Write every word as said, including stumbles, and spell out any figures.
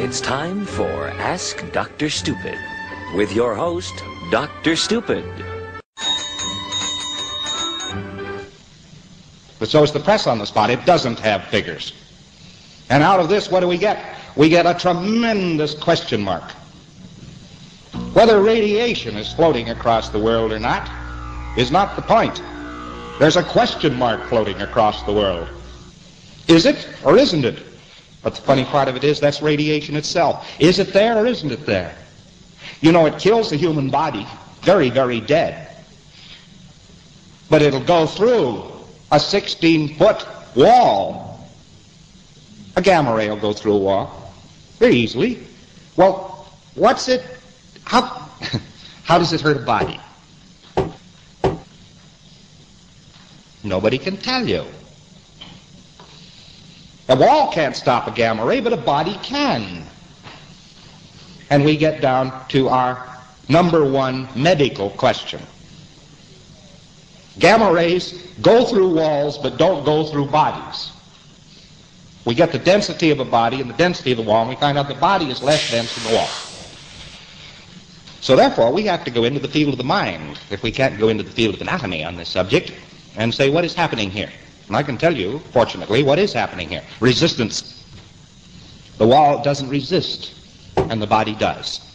It's time for Ask Doctor Stupid with your host, Doctor Stupid. But so is the press on the spot. It doesn't have figures. And out of this, what do we get? We get a tremendous question mark. Whether radiation is floating across the world or not is not the point. There's a question mark floating across the world. Is it or isn't it? But the funny part of it is that's radiation itself. Is it there or isn't it there? You know, it kills the human body, very, very dead. But it'll go through a sixteen-foot wall. A gamma ray will go through a wall very easily. Well, what's it? How, how does it hurt a body? Nobody can tell you. A wall can't stop a gamma ray, but a body can. And we get down to our number one medical question. Gamma rays go through walls, but don't go through bodies. We get the density of a body and the density of the wall, and we find out the body is less dense than the wall. So therefore, we have to go into the field of the mind, if we can't go into the field of anatomy on this subject, and say, what is happening here? And I can tell you, fortunately, what is happening here. Resistance. The wall doesn't resist, and the body does.